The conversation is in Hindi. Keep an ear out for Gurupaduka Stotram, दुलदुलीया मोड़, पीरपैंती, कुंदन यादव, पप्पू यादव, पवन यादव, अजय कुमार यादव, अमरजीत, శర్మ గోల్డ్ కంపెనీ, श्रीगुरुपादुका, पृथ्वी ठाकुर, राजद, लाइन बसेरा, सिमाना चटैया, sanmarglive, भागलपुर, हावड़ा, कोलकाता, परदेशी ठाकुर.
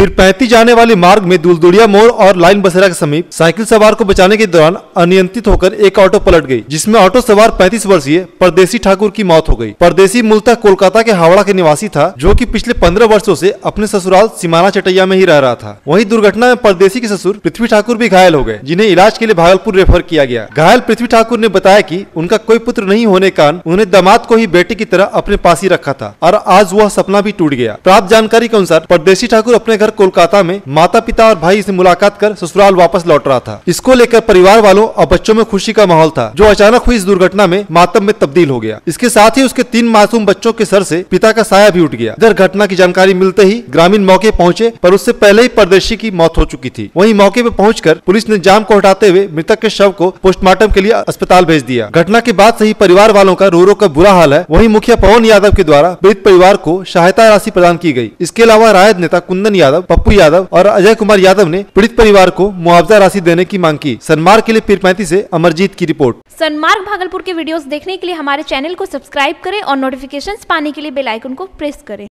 फिर पैंती जाने वाले मार्ग में दुलदुलीया मोड़ और लाइन बसेरा के समीप साइकिल सवार को बचाने के दौरान अनियंत्रित होकर एक ऑटो पलट गई, जिसमें ऑटो सवार 35 वर्षीय परदेशी ठाकुर की मौत हो गई। परदेशी मूलतः कोलकाता के हावड़ा के निवासी था, जो कि पिछले 15 वर्षों से अपने ससुराल सिमाना चटैया में ही रह रहा था। वहीं दुर्घटना में परदेशी के ससुर पृथ्वी ठाकुर भी घायल हो गए, जिन्हें इलाज के लिए भागलपुर रेफर किया गया। घायल पृथ्वी ठाकुर ने बताया कि उनका कोई पुत्र नहीं होने के कारण उन्हें दामाद को ही बेटे की तरह अपने पास ही रखा था और आज वह सपना भी टूट गया। प्राप्त जानकारी के अनुसार परदेशी ठाकुर अपने घर कोलकाता में माता पिता और भाई से मुलाकात कर ससुराल वापस लौट रहा था। इसको लेकर परिवार वालों और बच्चों में खुशी का माहौल था, जो अचानक हुई इस दुर्घटना में मातम में तब्दील हो गया। इसके साथ ही उसके 3 मासूम बच्चों के सर से पिता का साया भी उठ गया। इधर घटना की जानकारी मिलते ही ग्रामीण मौके पहुंचे, पर उससे पहले ही परदेशी की मौत हो चुकी थी। वहीं मौके पर पहुंचकर पुलिस ने जाम को हटाते हुए मृतक के शव को पोस्टमार्टम के लिए अस्पताल भेज दिया। घटना के बाद से ही परिवार वालों का रो रो कर बुरा हाल है। वहीं मुखिया पवन यादव के द्वारा पीड़ित परिवार को सहायता राशि प्रदान की गयी। इसके अलावा रायद नेता कुंदन यादव, पप्पू यादव और अजय कुमार यादव ने पीड़ित परिवार को मुआवजा राशि देने की मांग की। सनमार्ग के लिए पीरपैंती से अमरजीत की रिपोर्ट। सनमार्ग भागलपुर के वीडियोस देखने के लिए हमारे चैनल को सब्सक्राइब करें और नोटिफिकेशंस पाने के लिए बेल आइकन को प्रेस करें।